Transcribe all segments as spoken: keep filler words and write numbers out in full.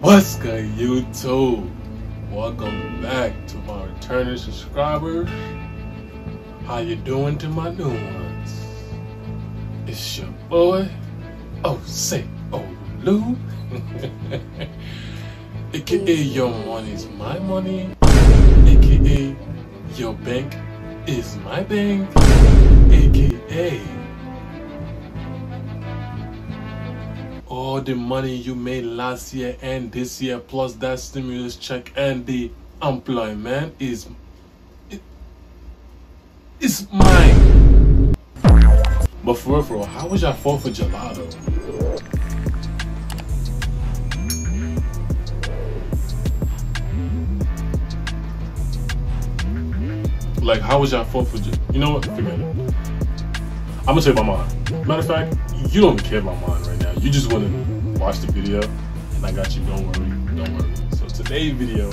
What's good, YouTube? Welcome back to my returning subscribers. How you doing to my new ones? It's your boy, Osay Olu. A K A your money is my money. A K A your bank is my bank. A K A all the money you made last year and this year, plus that stimulus check and the employment is it, it's mine. But for real, for real, how was your fourth of July though? Like, how was your fourth of July? You know what? Forget it. I'm gonna tell you about mine. Matter of fact, you don't care about mine right now. You just wanna watch the video, and I got you. Don't worry, don't worry. So today's video,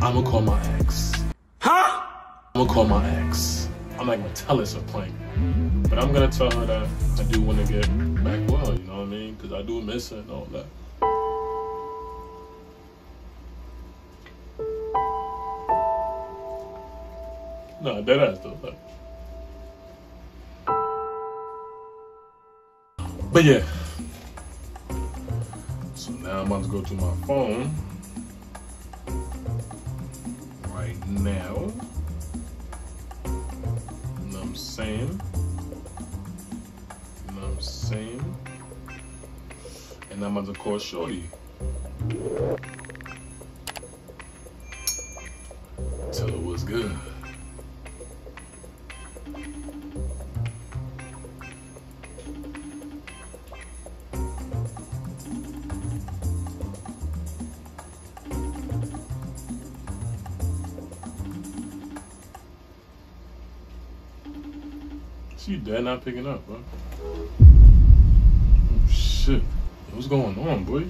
I'm gonna call my ex. Huh? I'm gonna call my ex. I'm not gonna tell her it's a prank, but I'm gonna tell her that I do wanna get back well. You know what I mean? Cause I do miss her and all that. Nah, dead ass though. Like. But yeah, so now I'm about to go to my phone right now, you know what I'm saying, you know what I'm saying, and I'm about to call shorty, tell her what's good. She dead not picking up, bro. Oh, shit. What's going on, boy?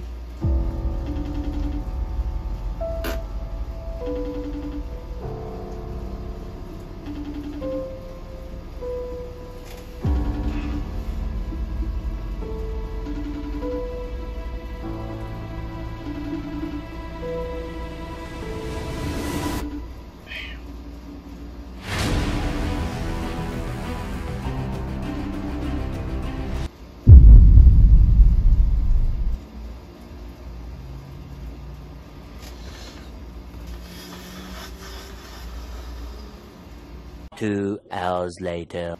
Two hours later.